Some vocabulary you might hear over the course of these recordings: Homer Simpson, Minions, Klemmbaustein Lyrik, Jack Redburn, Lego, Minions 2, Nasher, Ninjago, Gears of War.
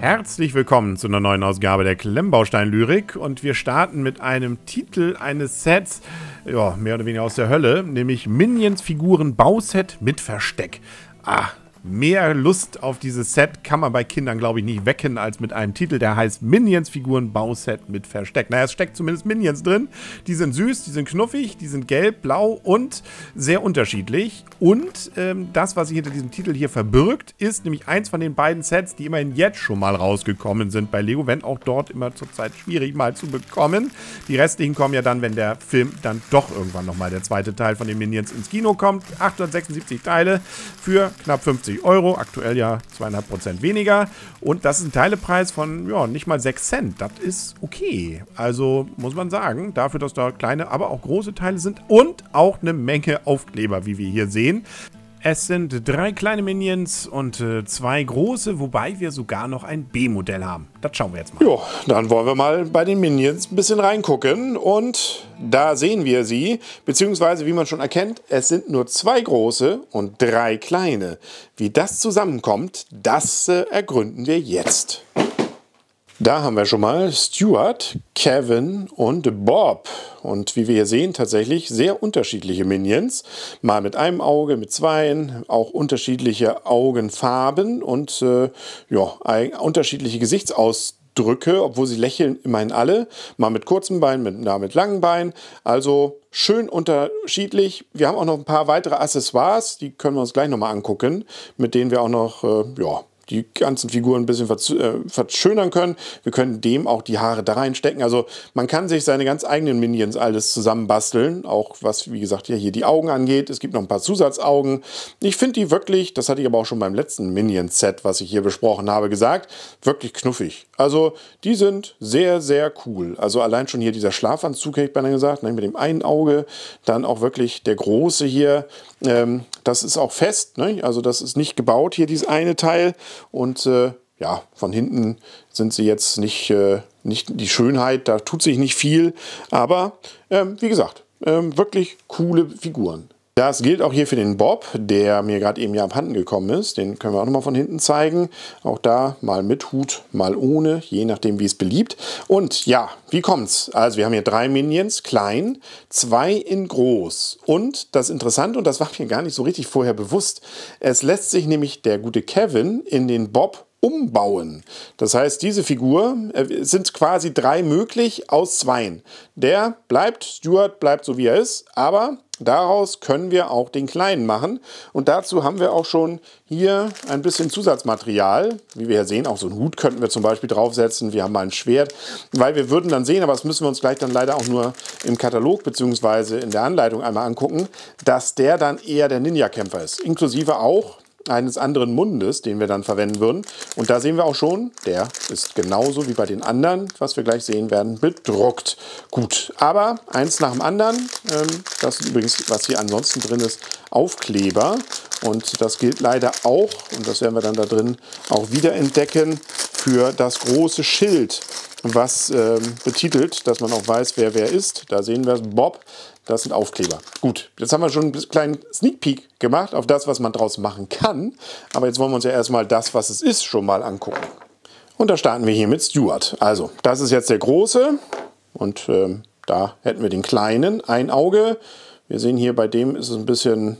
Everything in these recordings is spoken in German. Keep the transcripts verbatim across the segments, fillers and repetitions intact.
Herzlich willkommen zu einer neuen Ausgabe der Klemmbaustein Lyrik und wir starten mit einem Titel eines Sets, ja, mehr oder weniger aus der Hölle, nämlich Minions Figuren Bauset mit Versteck. Ah, mehr Lust auf dieses Set kann man bei Kindern, glaube ich, nicht wecken als mit einem Titel, der heißt Minions Figuren Bauset mit Versteck. Naja, es steckt zumindest Minions drin. Die sind süß, die sind knuffig, die sind gelb, blau und sehr unterschiedlich. Und ähm, das, was sich hinter diesem Titel hier verbirgt, ist nämlich eins von den beiden Sets, die immerhin jetzt schon mal rausgekommen sind bei Lego, wenn auch dort immer zurzeit schwierig mal zu bekommen. Die restlichen kommen ja dann, wenn der Film dann doch irgendwann nochmal der zweite Teil von den Minions ins Kino kommt. achthundertsechsundsiebzig Teile für knapp fünfzig Euro, aktuell ja zwei Komma fünf Prozent weniger. Und das ist ein Teilepreis von, ja, nicht mal sechs Cent. Das ist okay. Also muss man sagen, dafür, dass da kleine, aber auch große Teile sind und auch eine Menge Aufkleber, wie wir hier sehen. Es sind drei kleine Minions und äh, zwei große, wobei wir sogar noch ein B-Modell haben. Das schauen wir jetzt mal. Jo, dann wollen wir mal bei den Minions ein bisschen reingucken. Und da sehen wir sie, beziehungsweise wie man schon erkennt, es sind nur zwei große und drei kleine. Wie das zusammenkommt, das äh, ergründen wir jetzt. Da haben wir schon mal Stuart, Kevin und Bob. Und wie wir hier sehen, tatsächlich sehr unterschiedliche Minions. Mal mit einem Auge, mit zweien, auch unterschiedliche Augenfarben und äh, ja, unterschiedliche Gesichtsausdrücke, obwohl sie lächeln immerhin alle. Mal mit kurzen Beinen, mit, na, mit langen Beinen. Also schön unterschiedlich. Wir haben auch noch ein paar weitere Accessoires, die können wir uns gleich nochmal angucken, mit denen wir auch noch, äh, ja, die ganzen Figuren ein bisschen verschönern können. Wir können dem auch die Haare da reinstecken. Also man kann sich seine ganz eigenen Minions alles zusammenbasteln. Auch was, wie gesagt, ja, hier die Augen angeht. Es gibt noch ein paar Zusatzaugen. Ich finde die wirklich, das hatte ich aber auch schon beim letzten Minion-Set, was ich hier besprochen habe, gesagt, wirklich knuffig. Also die sind sehr, sehr cool. Also allein schon hier dieser Schlafanzug, hätte ich beinahe gesagt, mit dem einen Auge. Dann auch wirklich der große hier. Ähm, das ist auch fest, ne? Also das ist nicht gebaut, hier dieses eine Teil. Und äh, ja, von hinten sind sie jetzt nicht, äh, nicht die Schönheit, da tut sich nicht viel. Aber ähm, wie gesagt, ähm, wirklich coole Figuren. Das gilt auch hier für den Bob, der mir gerade eben ja abhanden gekommen ist. Den können wir auch nochmal von hinten zeigen. Auch da mal mit Hut, mal ohne, je nachdem wie es beliebt. Und ja, wie kommt's? Also wir haben hier drei Minions, klein, zwei in groß. Und das Interessante, und das war mir gar nicht so richtig vorher bewusst, es lässt sich nämlich der gute Kevin in den Bob umbauen. Das heißt, diese Figur äh, sind quasi drei möglich aus zweien. Der bleibt, Stuart bleibt so wie er ist, aber daraus können wir auch den kleinen machen. Und dazu haben wir auch schon hier ein bisschen Zusatzmaterial. Wie wir hier sehen, auch so einen Hut könnten wir zum Beispiel draufsetzen. Wir haben mal ein Schwert, weil wir würden dann sehen, aber das müssen wir uns gleich dann leider auch nur im Katalog bzw. in der Anleitung einmal angucken, dass der dann eher der Ninja-Kämpfer ist. Inklusive auch eines anderen Mundes, den wir dann verwenden würden. Und da sehen wir auch schon, der ist genauso wie bei den anderen, was wir gleich sehen werden, bedruckt. Gut, aber eins nach dem anderen. Das ist übrigens, was hier ansonsten drin ist, Aufkleber. Und das gilt leider auch, und das werden wir dann da drin auch wieder entdecken, für das große Schild, was ähm, betitelt, dass man auch weiß, wer wer ist. Da sehen wir es, Bob, das sind Aufkleber. Gut, jetzt haben wir schon einen kleinen Sneak Peek gemacht auf das, was man draus machen kann. Aber jetzt wollen wir uns ja erstmal das, was es ist, schon mal angucken. Und da starten wir hier mit Stuart. Also, das ist jetzt der große und ähm, da hätten wir den kleinen, ein Auge. Wir sehen hier, bei dem ist es ein bisschen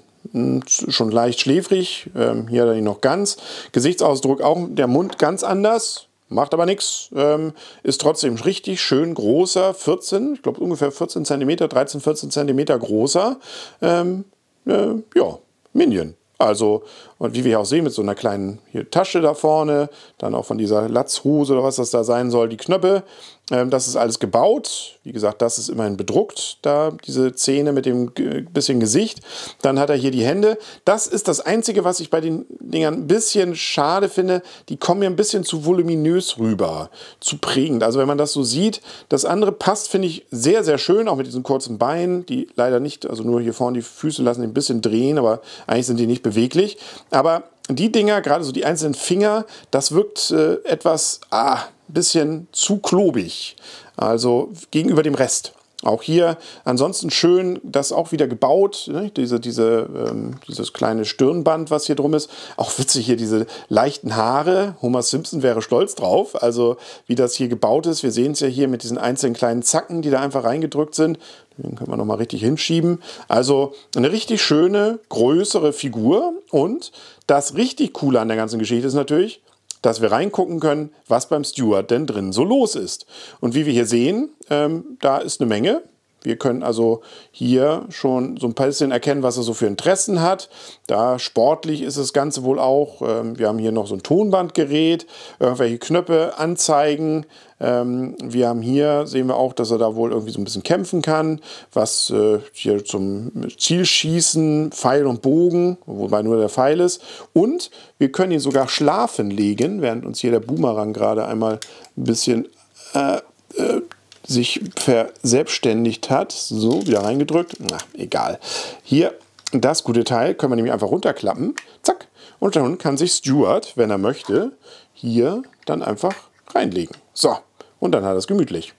schon leicht schläfrig. Ähm, hier hat er ihn noch ganz. Gesichtsausdruck auch, der Mund ganz anders. Macht aber nichts, ähm, ist trotzdem richtig schön großer, vierzehn, ich glaube ungefähr vierzehn Zentimeter, dreizehn, vierzehn Zentimeter großer, ähm, äh, ja, Minion. Also, und wie wir hier auch sehen, mit so einer kleinen hier Tasche da vorne, dann auch von dieser Latzhose oder was das da sein soll, die Knöpfe, ähm, das ist alles gebaut. Wie gesagt, das ist immerhin bedruckt, da diese Zähne mit dem bisschen Gesicht. Dann hat er hier die Hände. Das ist das Einzige, was ich bei den Dingern ein bisschen schade finde. Die kommen mir ein bisschen zu voluminös rüber, zu prägend. Also wenn man das so sieht, das andere passt, finde ich, sehr, sehr schön, auch mit diesen kurzen Beinen, die leider nicht, also nur hier vorne die Füße lassen ein bisschen drehen, aber eigentlich sind die nicht bewegt. beweglich, aber die Dinger, gerade so die einzelnen Finger, das wirkt äh, etwas, ah, ein bisschen zu klobig, also gegenüber dem Rest. Auch hier ansonsten schön, das auch wieder gebaut, ne? diese, diese, ähm, dieses kleine Stirnband, was hier drum ist. Auch witzig hier diese leichten Haare, Homer Simpson wäre stolz drauf, also wie das hier gebaut ist. Wir sehen es ja hier mit diesen einzelnen kleinen Zacken, die da einfach reingedrückt sind. Den können wir nochmal richtig hinschieben. Also eine richtig schöne, größere Figur. Und das richtig Coole an der ganzen Geschichte ist natürlich, dass wir reingucken können, was beim Steward denn drin so los ist. Und wie wir hier sehen, ähm, da ist eine Menge. Wir können also hier schon so ein bisschen erkennen, was er so für Interessen hat. Da sportlich ist das Ganze wohl auch. Ähm, wir haben hier noch so ein Tonbandgerät, irgendwelche Knöpfe, Anzeigen. Ähm, wir haben hier, sehen wir auch, dass er da wohl irgendwie so ein bisschen kämpfen kann, was äh, hier zum Zielschießen, Pfeil und Bogen, wobei nur der Pfeil ist. Und wir können ihn sogar schlafen legen, während uns hier der Boomerang gerade einmal ein bisschen äh, äh, sich verselbstständigt hat. So, wieder reingedrückt. Na, egal. Hier, das gute Teil können wir nämlich einfach runterklappen. Zack. Und dann kann sich Steward, wenn er möchte, hier dann einfach reinlegen. So. Und dann hat er es gemütlich.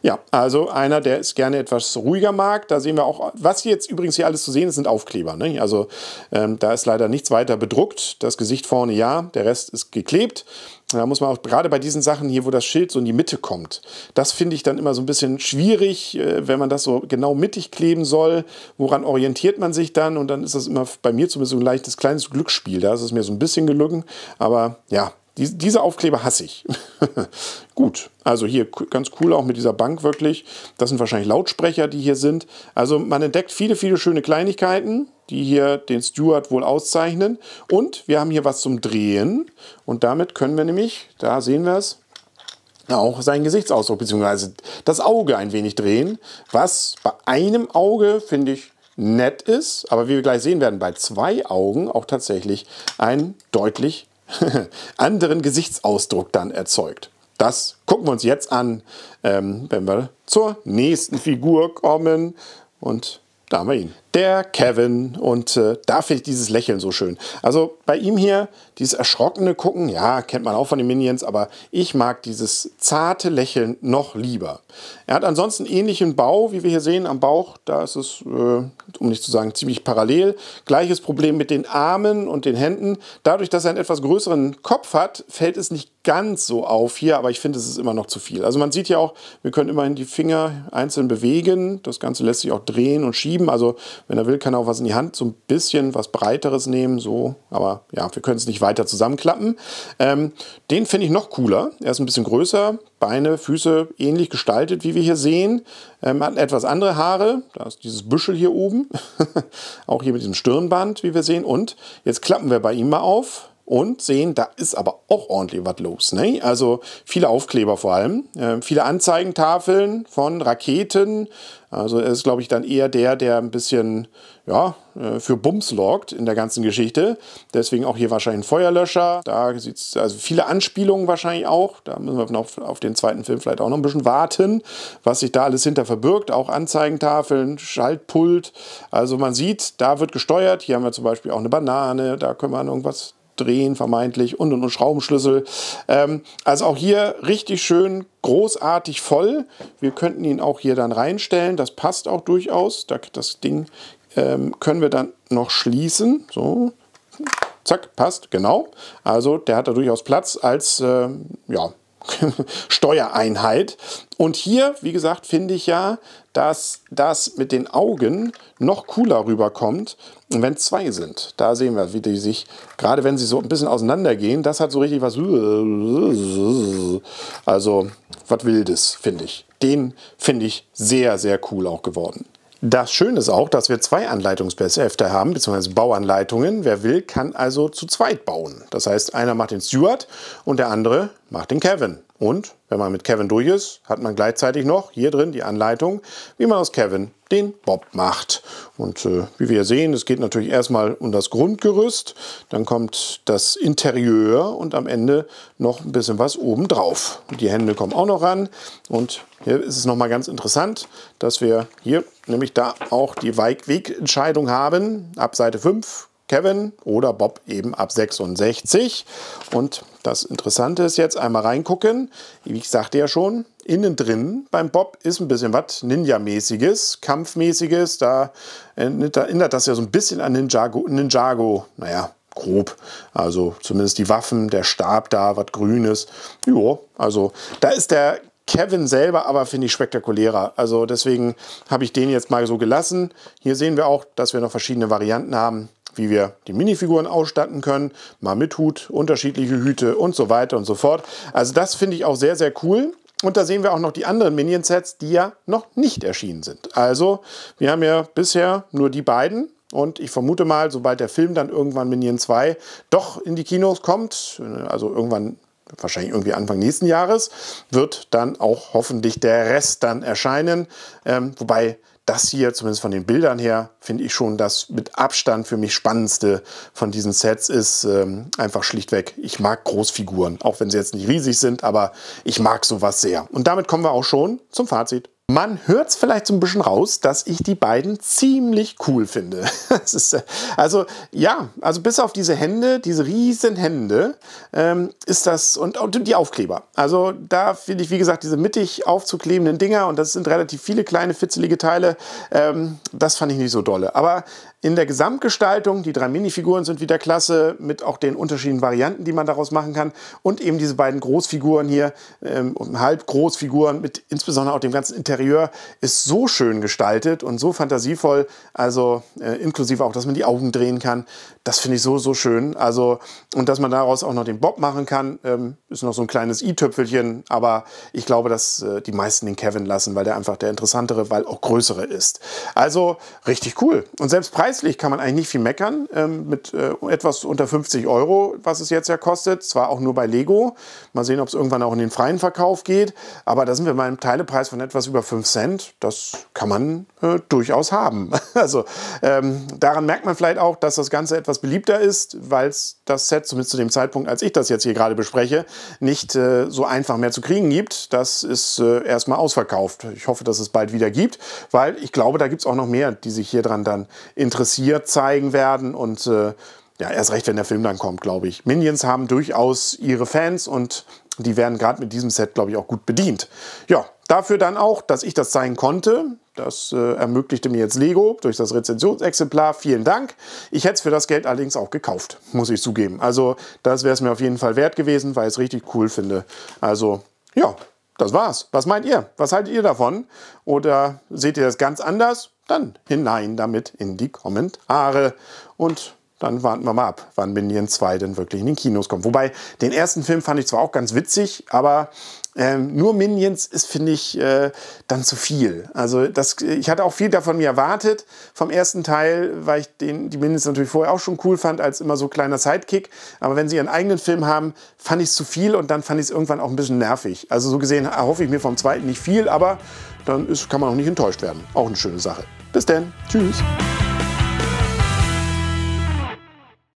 Ja, also einer, der es gerne etwas ruhiger mag. Da sehen wir auch, was hier jetzt übrigens hier alles zu sehen ist, sind Aufkleber. Ne? Also ähm, da ist leider nichts weiter bedruckt. Das Gesicht vorne ja, der Rest ist geklebt. Da muss man auch gerade bei diesen Sachen hier, wo das Schild so in die Mitte kommt, das finde ich dann immer so ein bisschen schwierig, wenn man das so genau mittig kleben soll. Woran orientiert man sich dann? Und dann ist das immer bei mir zumindest so ein leichtes kleines Glücksspiel. Da ist es mir so ein bisschen gelungen. Aber ja, die, diese Aufkleber hasse ich. Gut, also hier ganz cool auch mit dieser Bank wirklich. Das sind wahrscheinlich Lautsprecher, die hier sind. Also man entdeckt viele, viele schöne Kleinigkeiten, die hier den Steward wohl auszeichnen. Und wir haben hier was zum Drehen. Und damit können wir nämlich, da sehen wir es, auch seinen Gesichtsausdruck bzw. das Auge ein wenig drehen. Was bei einem Auge, finde ich, nett ist. Aber wie wir gleich sehen werden, bei zwei Augen auch tatsächlich einen deutlich anderen Gesichtsausdruck dann erzeugt. Das gucken wir uns jetzt an, ähm, wenn wir zur nächsten Figur kommen. Und da haben wir ihn. Der Kevin. Und äh, da finde ich dieses Lächeln so schön. Also bei ihm hier, dieses erschrockene Gucken, ja, kennt man auch von den Minions, aber ich mag dieses zarte Lächeln noch lieber. Er hat ansonsten ähnlichen Bau, wie wir hier sehen, am Bauch. Da ist es, äh, um nicht zu sagen, ziemlich parallel. Gleiches Problem mit den Armen und den Händen. Dadurch, dass er einen etwas größeren Kopf hat, fällt es nicht ganz so auf hier, aber ich finde, es ist immer noch zu viel. Also man sieht ja auch, wir können immerhin die Finger einzeln bewegen. Das Ganze lässt sich auch drehen und schieben. Also wenn er will, kann er auch was in die Hand, so ein bisschen was Breiteres nehmen, so. Aber ja, wir können es nicht weiter zusammenklappen. Ähm, den finde ich noch cooler. Er ist ein bisschen größer, Beine, Füße ähnlich gestaltet, wie wir hier sehen. Ähm, hat etwas andere Haare. Da ist dieses Büschel hier oben. Auch hier mit diesem Stirnband, wie wir sehen. Und jetzt klappen wir bei ihm mal auf und sehen, da ist aber auch ordentlich was los. Ne? Also viele Aufkleber vor allem. Äh, viele Anzeigentafeln von Raketen. Also er ist, glaube ich, dann eher der, der ein bisschen ja, für Bums sorgt in der ganzen Geschichte. Deswegen auch hier wahrscheinlich ein Feuerlöscher. Da sieht es also viele Anspielungen wahrscheinlich auch. Da müssen wir noch auf den zweiten Film vielleicht auch noch ein bisschen warten, was sich da alles hinter verbirgt. Auch Anzeigentafeln, Schaltpult. Also man sieht, da wird gesteuert. Hier haben wir zum Beispiel auch eine Banane. Da können wir an irgendwas drehen vermeintlich und und und Schraubenschlüssel. Ähm, also auch hier richtig schön großartig voll. Wir könnten ihn auch hier dann reinstellen. Das passt auch durchaus. Das Ding ähm, können wir dann noch schließen. So, zack, passt, genau. Also der hat da durchaus Platz als äh, ja, Steuereinheit. Und hier, wie gesagt, finde ich ja, dass das mit den Augen noch cooler rüberkommt, wenn zwei sind. Da sehen wir, wie die sich, gerade wenn sie so ein bisschen auseinandergehen, das hat so richtig was, also was Wildes, finde ich. Den finde ich sehr, sehr cool auch geworden. Das Schöne ist auch, dass wir zwei Anleitungshefte haben, beziehungsweise Bauanleitungen. Wer will, kann also zu zweit bauen. Das heißt, einer macht den Steward und der andere macht den Kevin. Und wenn man mit Kevin durch ist, hat man gleichzeitig noch hier drin die Anleitung, wie man aus Kevin den Bob macht. Und äh, wie wir sehen, es geht natürlich erstmal um das Grundgerüst, dann kommt das Interieur und am Ende noch ein bisschen was obendrauf. Die Hände kommen auch noch ran. Und hier ist es nochmal ganz interessant, dass wir hier nämlich da auch die Wegentscheidung haben, ab Seite fünf. Kevin oder Bob eben ab sechsundsechzig. Und das Interessante ist jetzt einmal reingucken. Wie ich sagte ja schon, innen drin beim Bob ist ein bisschen was Ninja-mäßiges, Kampfmäßiges. Da erinnert das ja so ein bisschen an Ninjago. Ninjago, naja, grob. Also zumindest die Waffen, der Stab da, was Grünes. Jo, also da ist der Kevin selber aber, finde ich, spektakulärer. Also deswegen habe ich den jetzt mal so gelassen. Hier sehen wir auch, dass wir noch verschiedene Varianten haben, wie wir die Minifiguren ausstatten können. Mal mit Hut, unterschiedliche Hüte und so weiter und so fort. Also das finde ich auch sehr, sehr cool. Und da sehen wir auch noch die anderen Minion-Sets, die ja noch nicht erschienen sind. Also wir haben ja bisher nur die beiden. Und ich vermute mal, sobald der Film dann irgendwann Minion zwei doch in die Kinos kommt, also irgendwann wahrscheinlich irgendwie Anfang nächsten Jahres, wird dann auch hoffentlich der Rest dann erscheinen. Ähm, wobei das hier, zumindest von den Bildern her, finde ich schon das mit Abstand für mich Spannendste von diesen Sets ist. Ähm, einfach schlichtweg, ich mag Großfiguren, auch wenn sie jetzt nicht riesig sind, aber ich mag sowas sehr. Und damit kommen wir auch schon zum Fazit. Man hört es vielleicht so ein bisschen raus, dass ich die beiden ziemlich cool finde. Das ist, also ja, also bis auf diese Hände, diese riesen Hände, ähm, ist das, und, und die Aufkleber. Also da finde ich, wie gesagt, diese mittig aufzuklebenden Dinger, und das sind relativ viele kleine, fitzelige Teile, ähm, das fand ich nicht so dolle. Aber in der Gesamtgestaltung, die drei Minifiguren sind wieder klasse, mit auch den unterschiedlichen Varianten, die man daraus machen kann. Und eben diese beiden Großfiguren hier, ähm, Halbgroßfiguren, mit insbesondere auch dem ganzen Interesse. Interieur ist so schön gestaltet und so fantasievoll, also äh, inklusive auch, dass man die Augen drehen kann. Das finde ich so, so schön. Also, und dass man daraus auch noch den Bob machen kann, ähm, ist noch so ein kleines i-Tüpfelchen, aber ich glaube, dass äh, die meisten den Kevin lassen, weil der einfach der interessantere, weil auch größere ist. Also richtig cool. Und selbst preislich kann man eigentlich nicht viel meckern, ähm, mit äh, etwas unter fünfzig Euro, was es jetzt ja kostet, zwar auch nur bei Lego. Mal sehen, ob es irgendwann auch in den freien Verkauf geht, aber da sind wir bei einem Teilepreis von etwas über fünf Cent, das kann man äh, durchaus haben. Also ähm, daran merkt man vielleicht auch, dass das Ganze etwas beliebter ist, weil es das Set, zumindest zu dem Zeitpunkt, als ich das jetzt hier gerade bespreche, nicht äh, so einfach mehr zu kriegen gibt. Das ist äh, erstmal ausverkauft. Ich hoffe, dass es bald wieder gibt, weil ich glaube, da gibt es auch noch mehr, die sich hier dran dann interessiert zeigen werden und äh, ja, erst recht, wenn der Film dann kommt, glaube ich. Minions haben durchaus ihre Fans und die werden gerade mit diesem Set, glaube ich, auch gut bedient. Ja, dafür dann auch, dass ich das zeigen konnte. Das äh, ermöglichte mir jetzt Lego durch das Rezensionsexemplar. Vielen Dank. Ich hätte es für das Geld allerdings auch gekauft, muss ich zugeben. Also das wäre es mir auf jeden Fall wert gewesen, weil ich es richtig cool finde. Also ja, das war's. Was meint ihr? Was haltet ihr davon? Oder seht ihr das ganz anders? Dann hinein damit in die Kommentare. Und dann warten wir mal ab, wann Minions zwei denn wirklich in den Kinos kommt. Wobei, den ersten Film fand ich zwar auch ganz witzig, aber ähm, nur Minions ist, finde ich, äh, dann zu viel. Also das, ich hatte auch viel davon mir erwartet vom ersten Teil, weil ich den, die Minions natürlich vorher auch schon cool fand, als immer so kleiner Sidekick. Aber wenn sie ihren eigenen Film haben, fand ich es zu viel und dann fand ich es irgendwann auch ein bisschen nervig. Also so gesehen erhoffe ich mir vom zweiten nicht viel, aber dann ist, kann man auch nicht enttäuscht werden. Auch eine schöne Sache. Bis dann. Tschüss.